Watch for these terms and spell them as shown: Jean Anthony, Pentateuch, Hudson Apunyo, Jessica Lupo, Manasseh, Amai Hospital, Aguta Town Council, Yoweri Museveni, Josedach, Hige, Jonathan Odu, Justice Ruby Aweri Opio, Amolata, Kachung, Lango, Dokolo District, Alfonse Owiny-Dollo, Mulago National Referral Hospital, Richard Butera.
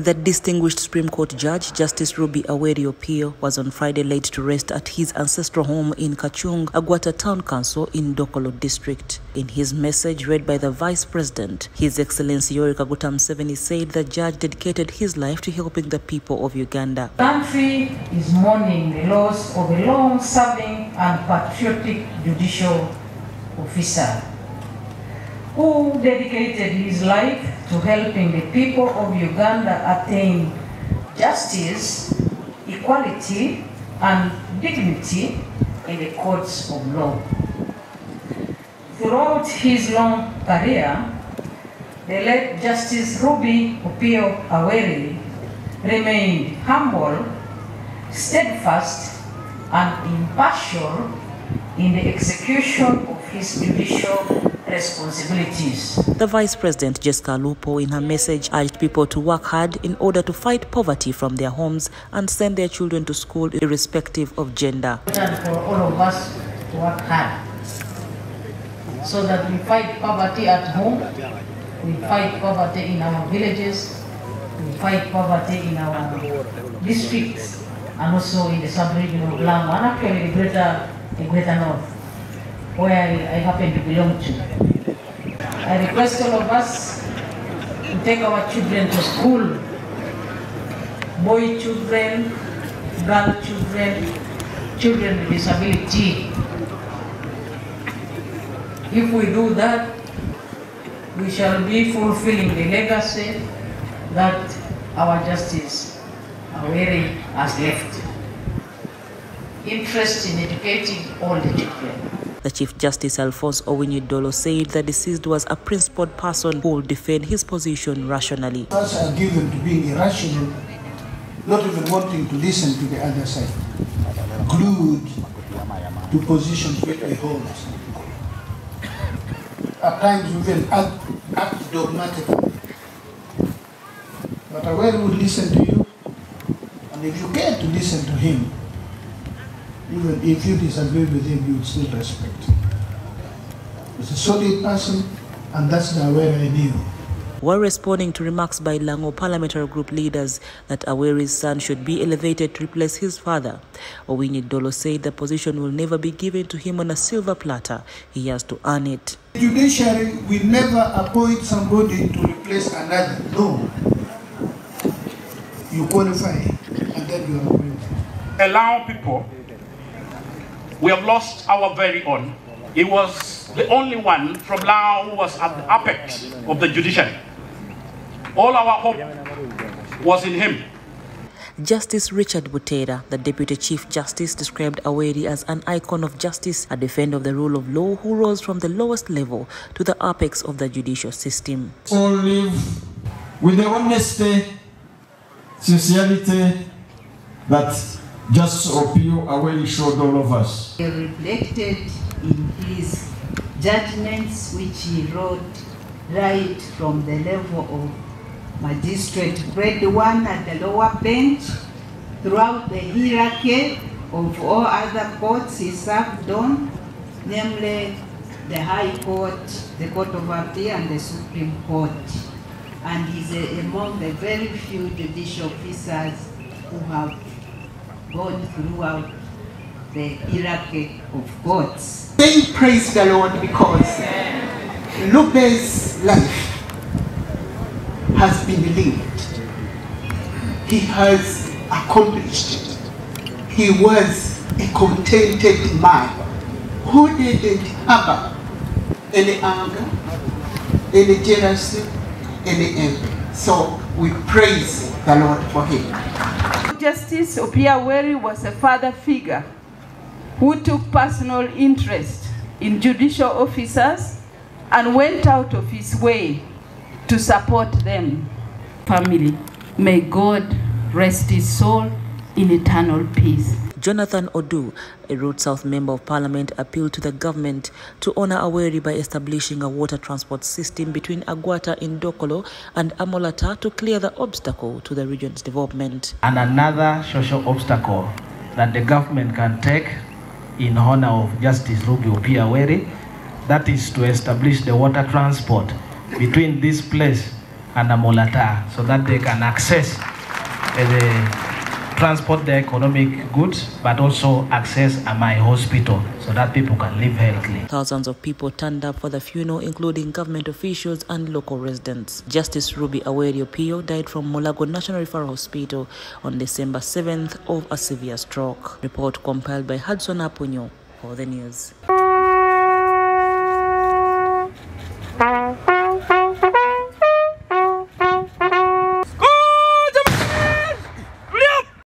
The distinguished Supreme Court Judge Justice Ruby Aweri Opio was on Friday late to rest at his ancestral home in Kachung, Aguta Town Council in Dokolo District. In his message read by the Vice President, His Excellency Yoweri Museveni said the judge dedicated his life to helping the people of Uganda. The country is mourning the loss of a long-serving and patriotic judicial officer who dedicated his life to helping the people of Uganda attain justice, equality, and dignity in the courts of law. Throughout his long career, the late Justice Ruby Opio Aweri remained humble, steadfast, and impartial in the execution of his judicial responsibilities. The Vice President Jessica Lupo, in her message, urged people to work hard in order to fight poverty from their homes and send their children to school irrespective of gender. It's important for all of us to work hard so that we fight poverty at home, we fight poverty in our villages, we fight poverty in our districts, and also in the sub-region of Lamu and actually the greater north, where I happen to belong to. I request all of us to take our children to school, boy children, girl children, children with disability. If we do that, we shall be fulfilling the legacy that our Justice Aweri has left. Interest in educating all the children. The Chief Justice Alfonse Owiny-Dollo said the deceased was a principled person who would defend his position rationally. Others are given to being irrational, not even wanting to listen to the other side, glued to positions which they hold. At times even act dogmatically. But Aweri would listen to you, and if you care to listen to him, even if you disagree with him, you would still respect him. He's a solid person, and that's the Aweri I knew. While responding to remarks by Lango parliamentary group leaders that Aweri's son should be elevated to replace his father, Owiny-Dollo said the position will never be given to him on a silver platter. He has to earn it. The judiciary will never appoint somebody to replace another. No. You qualify, and then you are appointed. Allow people. We have lost our very own. He was the only one from Laos who was at the apex of the judiciary. All our hope was in him. Justice Richard Butera, the Deputy Chief Justice, described Aweri as an icon of justice, a defender of the rule of law who rose from the lowest level to the apex of the judicial system. All live with the honesty, sincerity that Justice Opio Aweri showed all of us. He reflected in his judgments, which he wrote right from the level of magistrate grade one at the lower bench. Throughout the hierarchy of all other courts he served on, namely the High Court, the Court of Appeal, and the Supreme Court. And he's among the very few judicial officers who have God throughout the hierarchy of gods. They praise the Lord because Lupe's life has been lived. He has accomplished it. He was a contented man who didn't harbor any anger, any jealousy, any envy. So we praise the Lord for him. Justice Opio Aweri was a father figure who took personal interest in judicial officers and went out of his way to support them. Family, may God rest his soul in eternal peace. Jonathan Odu, a Road South Member of Parliament, appealed to the government to honour Aweri by establishing a water transport system between Aguata in Dokolo and Amolata to clear the obstacle to the region's development. And another social obstacle that the government can take in honour of Justice Ruby Opio Aweri, that is to establish the water transport between this place and Amolata, so that they can access the transport their economic goods, but also access Amai Hospital, so that people can live healthily. Thousands of people turned up for the funeral, including government officials and local residents. Justice Ruby Aweri Opio died from Mulago National Referral Hospital on December 7th of a severe stroke. Report compiled by Hudson Apunyo for the news.